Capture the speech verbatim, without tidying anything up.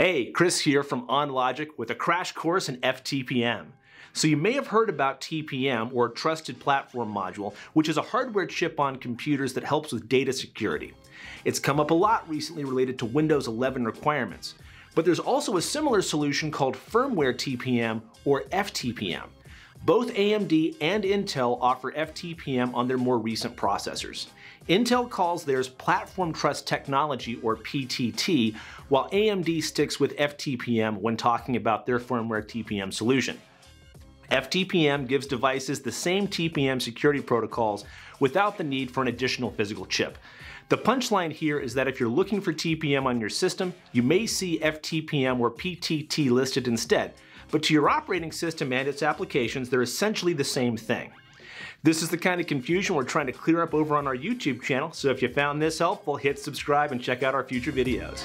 Hey, Chris here from OnLogic with a crash course in F T P M. So you may have heard about T P M, or Trusted Platform Module, which is a hardware chip on computers that helps with data security. It's come up a lot recently related to Windows eleven requirements. But there's also a similar solution called firmware T P M, or F T P M. Both A M D and Intel offer F T P M on their more recent processors. Intel calls theirs Platform Trust Technology, or P T T, while A M D sticks with F T P M when talking about their firmware T P M solution. F T P M gives devices the same T P M security protocols without the need for an additional physical chip. The punchline here is that if you're looking for T P M on your system, you may see F T P M or P T T listed instead. But to your operating system and its applications, they're essentially the same thing. This is the kind of confusion we're trying to clear up over on our YouTube channel, so if you found this helpful, hit subscribe and check out our future videos.